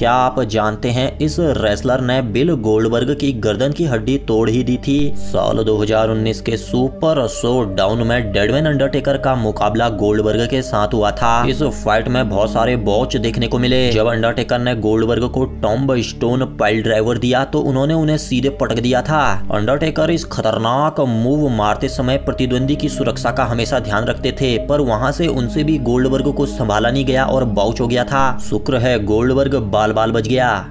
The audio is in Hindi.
क्या आप जानते हैं इस रेसलर ने बिल गोल्डबर्ग की गर्दन की हड्डी तोड़ ही दी थी। साल 2019 के सुपर शोडाउन में डेडमैन अंडरटेकर का मुकाबला गोल्डबर्ग के साथ हुआ था। इस फाइट में बहुत सारे बॉच देखने को मिले। जब अंडरटेकर ने गोल्डबर्ग को टॉम्ब स्टोन पाइल ड्राइवर दिया तो उन्होंने उन्हें सीधे पटक दिया था। अंडरटेकर इस खतरनाक मूव मारते समय प्रतिद्वंदी की सुरक्षा का हमेशा ध्यान रखते थे, पर वहां से उनसे भी गोल्डबर्ग को संभाला नहीं गया और बाउच हो गया था। शुक्र है गोल्डबर्ग बाल बाल बच गया।